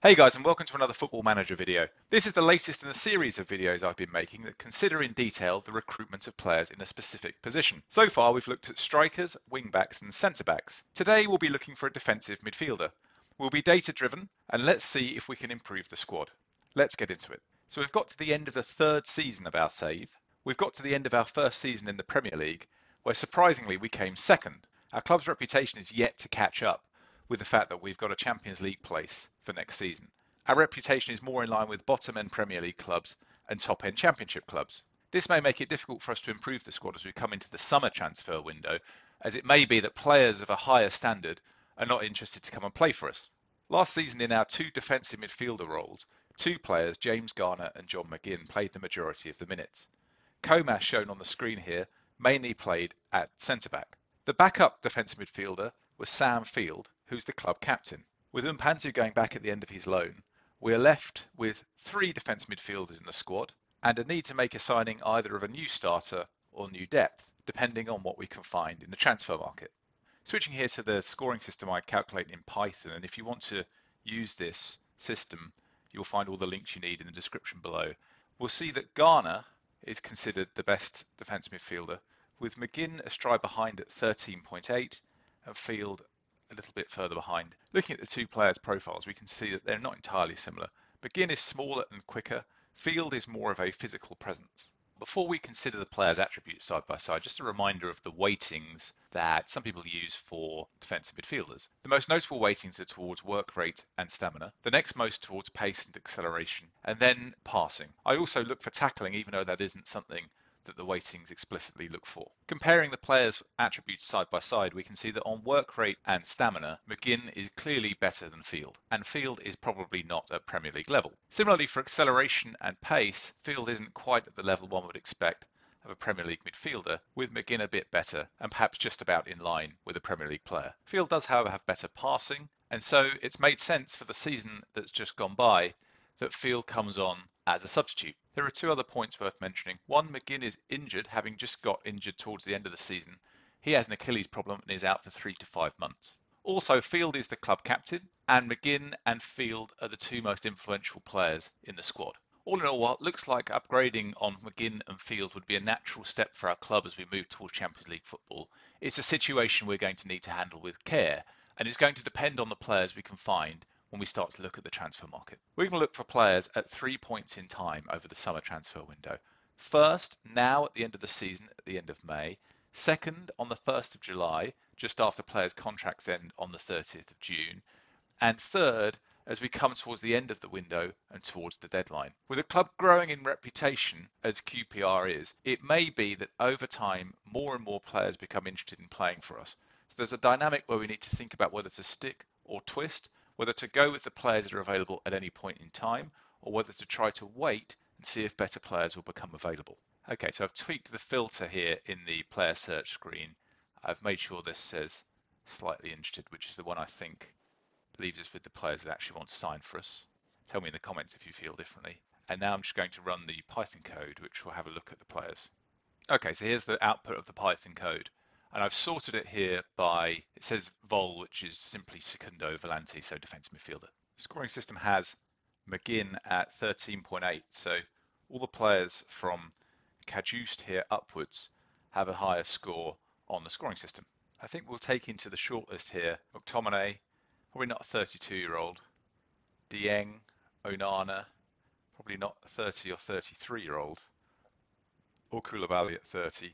Hey guys, and welcome to another Football Manager video. This is the latest in a series of videos I've been making that consider in detail the recruitment of players in a specific position. So far we've looked at strikers, wing-backs and centre-backs. Today we'll be looking for a defensive midfielder. We'll be data-driven and let's see if we can improve the squad. Let's get into it. So we've got to the end of the third season of our save. We've got to the end of our first season in the Premier League, where surprisingly we came second. Our club's reputation is yet to catch up with the fact that we've got a Champions League place for next season. Our reputation is more in line with bottom-end Premier League clubs and top-end Championship clubs. This may make it difficult for us to improve the squad as we come into the summer transfer window, as it may be that players of a higher standard are not interested to come and play for us. Last season in our two defensive midfielder roles, two players, James Garner and John McGinn, played the majority of the minutes. Comas, shown on the screen here, mainly played at centre-back. The backup defensive midfielder was Sam Field, who's the club captain. With Mpanzu going back at the end of his loan, we are left with three defence midfielders in the squad and a need to make a signing either of a new starter or new depth, depending on what we can find in the transfer market. Switching here to the scoring system I calculate in Python, and if you want to use this system, you'll find all the links you need in the description below. We'll see that Garner is considered the best defence midfielder, with McGinn a stride behind at 13.8 and Field a little bit further behind. Looking at the two players' profiles, we can see that they're not entirely similar. McGinn is smaller and quicker. Field is more of a physical presence. Before we consider the players' attributes side by side, just a reminder of the weightings that some people use for defensive midfielders. The most notable weightings are towards work rate and stamina, the next most towards pace and acceleration, and then passing. I also look for tackling, even though that isn't something that the weightings explicitly look for. Comparing the players' attributes side by side, we can see that on work rate and stamina, McGinn is clearly better than Field, and Field is probably not at Premier League level. Similarly, for acceleration and pace, Field isn't quite at the level one would expect of a Premier League midfielder, with McGinn a bit better and perhaps just about in line with a Premier League player. Field does, however, have better passing, and so it's made sense for the season that's just gone by that Field comes on as a substitute. There are two other points worth mentioning. One, McGinn is injured, having just got injured towards the end of the season. He has an Achilles problem and is out for 3 to 5 months. Also, Field is the club captain, and McGinn and Field are the two most influential players in the squad. All in all, while it looks like upgrading on McGinn and Field would be a natural step for our club as we move towards Champions League football, it's a situation we're going to need to handle with care, and it's going to depend on the players we can find when we start to look at the transfer market. We're going to look for players at 3 points in time over the summer transfer window. First, now at the end of the season, at the end of May. Second, on the 1st of July, just after players' contracts end on the 30th of June. And third, as we come towards the end of the window and towards the deadline. With a club growing in reputation, as QPR is, it may be that over time, more and more players become interested in playing for us. So there's a dynamic where we need to think about whether to stick or twist, whether to go with the players that are available at any point in time, or whether to try to wait and see if better players will become available. Okay, so I've tweaked the filter here in the player search screen. I've made sure this says slightly interested, which is the one I think leaves us with the players that actually want to sign for us. Tell me in the comments if you feel differently. And now I'm just going to run the Python code, which will have a look at the players. Okay, so here's the output of the Python code. And I've sorted it here by, it says Vol, which is simply Secundo Volante, so defensive midfielder. Scoring system has McGinn at 13.8, so all the players from Cajuste here upwards have a higher score on the scoring system. I think we'll take into the shortlist here McTominay, probably not a 32-year-old, Dieng, Onana, probably not a 30 or 33-year-old, or Koulibaly at 30,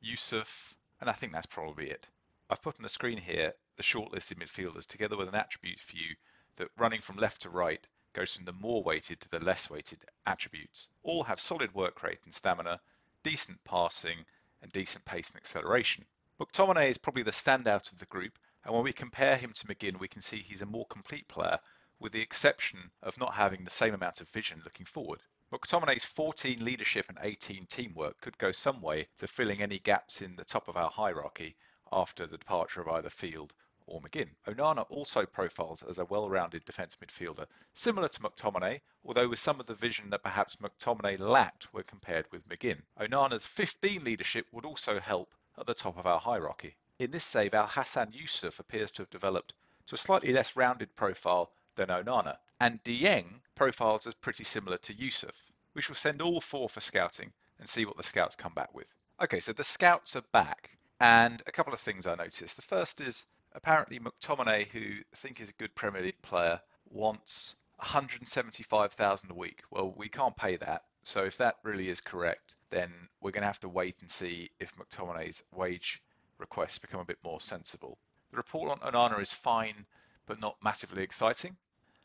Yusuf. And I think that's probably it. I've put on the screen here the shortlisted midfielders together with an attribute view that, running from left to right, goes from the more weighted to the less weighted attributes. All have solid work rate and stamina, decent passing and decent pace and acceleration. McTominay is probably the standout of the group, and when we compare him to McGinn, we can see he's a more complete player, with the exception of not having the same amount of vision looking forward. McTominay's 14 leadership and 18 teamwork could go some way to filling any gaps in the top of our hierarchy after the departure of either Field or McGinn. Onana also profiles as a well-rounded defence midfielder, similar to McTominay, although with some of the vision that perhaps McTominay lacked when compared with McGinn. Onana's 15 leadership would also help at the top of our hierarchy. In this save, Al-Hassan Yusuf appears to have developed to a slightly less rounded profile than Onana, and Dieng profiles as pretty similar to Yusuf. We shall send all four for scouting and see what the scouts come back with. Okay, so the scouts are back, and a couple of things I noticed. The first is apparently McTominay, who I think is a good Premier League player, wants $175,000 a week. Well, we can't pay that. So if that really is correct, then we're going to have to wait and see if McTominay's wage requests become a bit more sensible. The report on Onana is fine, but not massively exciting.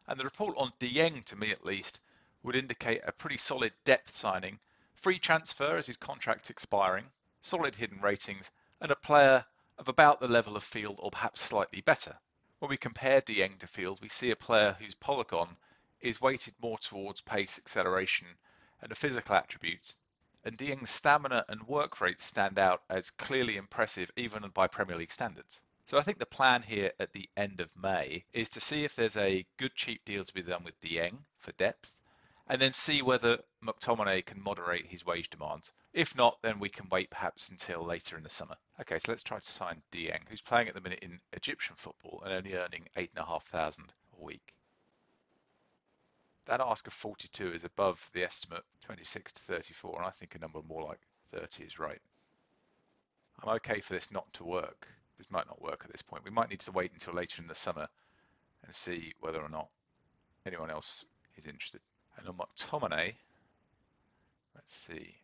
And the report on Dieng, to me at least, would indicate a pretty solid depth signing, free transfer as his contract's expiring, solid hidden ratings, and a player of about the level of Field or perhaps slightly better. When we compare Dieng to Field, we see a player whose polygon is weighted more towards pace, acceleration, and the physical attributes, and Dieng's stamina and work rates stand out as clearly impressive even by Premier League standards. So I think the plan here at the end of May is to see if there's a good cheap deal to be done with Dieng for depth, and then see whether McTominay can moderate his wage demands. If not, then we can wait perhaps until later in the summer. Okay, so let's try to sign Dieng, who's playing at the minute in Egyptian football and only earning $8,500 a week. That ask of 42 is above the estimate 26 to 34, and I think a number more like 30 is right. I'm okay for this not to work. This might not work at this point. We might need to wait until later in the summer and see whether or not anyone else is interested. And on McTominay, let's see,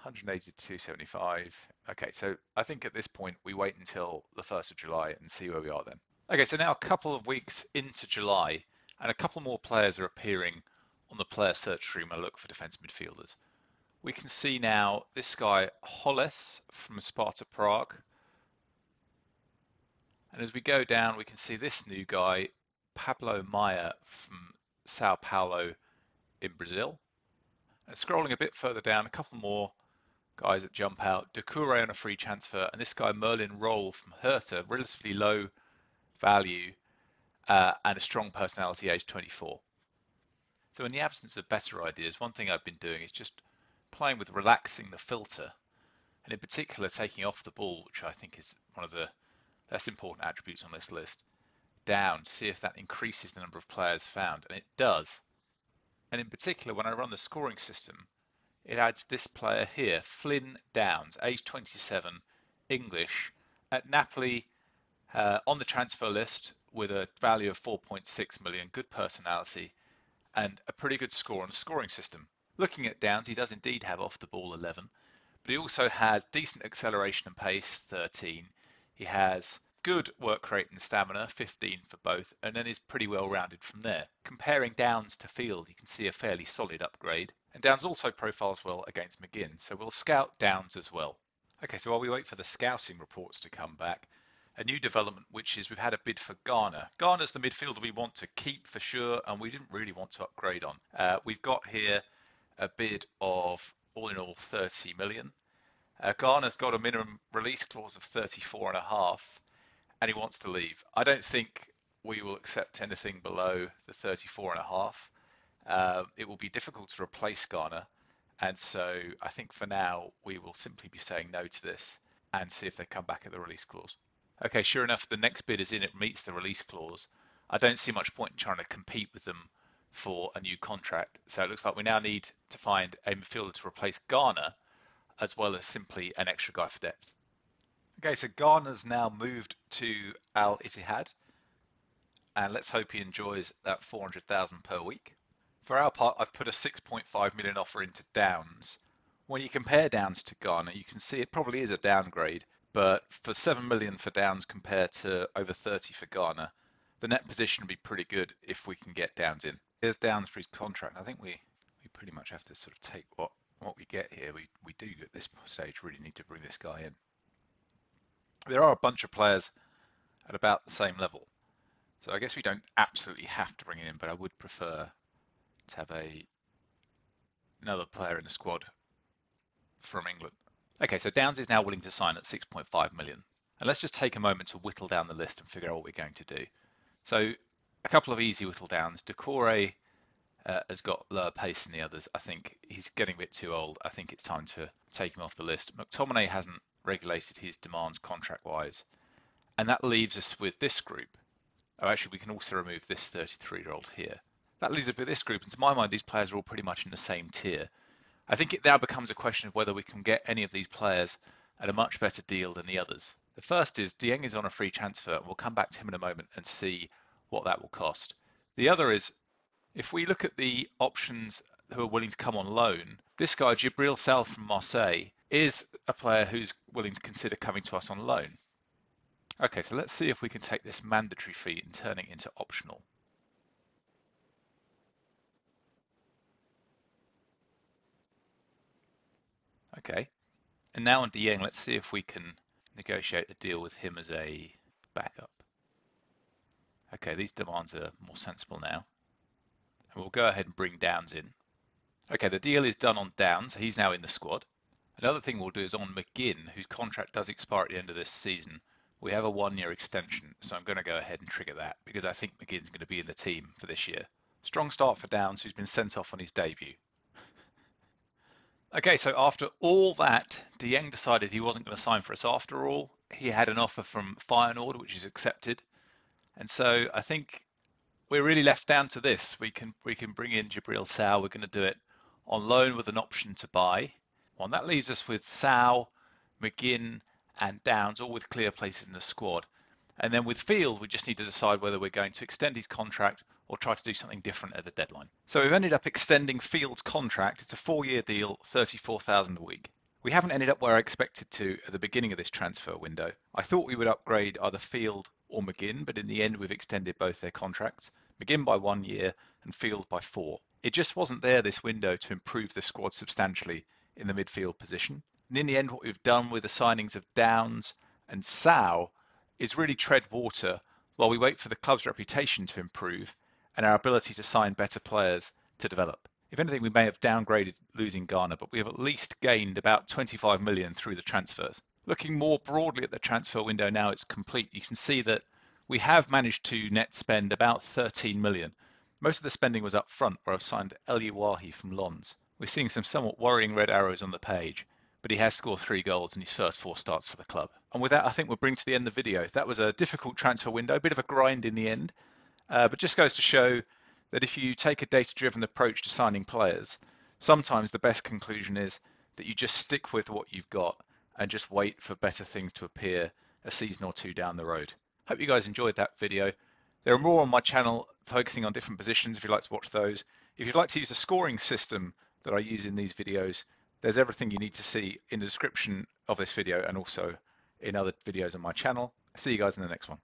180 to 275. Okay, so I think at this point we wait until the 1st of July and see where we are then. Okay, so now a couple of weeks into July, and a couple more players are appearing on the player search tree when I look for defence midfielders. We can see now this guy, Hollis, from Sparta Prague. And as we go down, we can see this new guy, Pablo Maia, from Sao Paulo in Brazil. And scrolling a bit further down, a couple more guys that jump out. Decure on a free transfer, and this guy, Merlin Roll from Hertha, relatively low value. And a strong personality, age 24. So in the absence of better ideas, one thing I've been doing is just playing with relaxing the filter, and in particular taking off the ball, which I think is one of the less important attributes on this list, down to see if that increases the number of players found, and it does. And in particular, when I run the scoring system, it adds this player here, Flynn Downs, age 27, English, at Napoli, on the transfer list, with a value of 4.6 million, good personality, and a pretty good score on the scoring system. Looking at Downs, he does indeed have off the ball 11, but he also has decent acceleration and pace, 13. He has good work rate and stamina, 15 for both, and then is pretty well rounded from there. Comparing Downs to Field, you can see a fairly solid upgrade, and Downs also profiles well against McGinn, so we'll scout Downs as well. Okay, so while we wait for the scouting reports to come back, a new development, which is we've had a bid for Garner. Garner's the midfielder we want to keep for sure, and we didn't really want to upgrade on. We've got here a bid of, all in all, 30 million. Garner's got a minimum release clause of 34.5, and he wants to leave. I don't think we will accept anything below the 34.5. It will be difficult to replace Garner, and so I think for now we will simply be saying no to this and see if they come back at the release clause. Okay, sure enough, the next bid is in, it meets the release clause. I don't see much point in trying to compete with them for a new contract. So it looks like we now need to find a midfielder to replace Garner, as well as simply an extra guy for depth. Okay, so Garner's now moved to Al Ittihad, and let's hope he enjoys that $400,000 per week. For our part, I've put a 6.5 million offer into Downs. When you compare Downs to Garner, you can see it probably is a downgrade. But for 7 million for Downs compared to over 30 for Garner, the net position would be pretty good if we can get Downs in. Here's Downs for his contract. I think we pretty much have to sort of take what we get here. We do at this stage really need to bring this guy in. There are a bunch of players at about the same level, so I guess we don't absolutely have to bring him in, but I would prefer to have another player in the squad from England. Okay, so Downs is now willing to sign at 6.5 million. And let's just take a moment to whittle down the list and figure out what we're going to do. So a couple of easy whittle downs. Decore has got lower pace than the others. I think he's getting a bit too old. I think it's time to take him off the list. McTominay hasn't regulated his demands contract-wise. And that leaves us with this group. Oh, actually, we can also remove this 33-year-old here. That leaves a bit of this group, and to my mind, these players are all pretty much in the same tier. I think it now becomes a question of whether we can get any of these players at a much better deal than the others. The first is Dieng is on a free transfer, and we'll come back to him in a moment and see what that will cost. The other is, if we look at the options who are willing to come on loan, this guy, Jibril Sall from Marseille, is a player who's willing to consider coming to us on loan. Okay, so let's see if we can take this mandatory fee and turn it into optional. Okay, and now on Dieng, let's see if we can negotiate a deal with him as a backup. Okay, these demands are more sensible now. And we'll go ahead and bring Downs in. Okay, the deal is done on Downs. He's now in the squad. Another thing we'll do is on McGinn, whose contract does expire at the end of this season. We have a one-year extension, so I'm going to go ahead and trigger that because I think McGinn's going to be in the team for this year. Strong start for Downs, who's been sent off on his debut. Okay, so after all that, Dieng decided he wasn't going to sign for us after all. He had an offer from Feyenoord, which is accepted. And so I think we're really left down to this. We can bring in Djibril Sow. We're going to do it on loan with an option to buy. Well, that leaves us with Sow, McGinn and Downs, all with clear places in the squad. And then with Field, we just need to decide whether we're going to extend his contract or try to do something different at the deadline. So we've ended up extending Field's contract. It's a 4-year deal, $34,000 a week. We haven't ended up where I expected to at the beginning of this transfer window. I thought we would upgrade either Field or McGinn, but in the end we've extended both their contracts, McGinn by 1 year and Field by 4. It just wasn't there this window to improve the squad substantially in the midfield position. And in the end, what we've done with the signings of Downs and Sow is really tread water while we wait for the club's reputation to improve and our ability to sign better players to develop. If anything, we may have downgraded losing Garner, but we have at least gained about 25 million through the transfers. Looking more broadly at the transfer window now it's complete, you can see that we have managed to net spend about 13 million. Most of the spending was up front, where I've signed Eli Wahi from Lons. We're seeing some somewhat worrying red arrows on the page, but he has scored 3 goals in his first 4 starts for the club. And with that, I think we'll bring to the end the video. That was a difficult transfer window, a bit of a grind in the end, but just goes to show that if you take a data-driven approach to signing players, sometimes the best conclusion is that you just stick with what you've got and just wait for better things to appear a season or two down the road. Hope you guys enjoyed that video. There are more on my channel focusing on different positions if you'd like to watch those. If you'd like to use the scoring system that I use in these videos, there's everything you need to see in the description of this video and also in other videos on my channel. See you guys in the next one.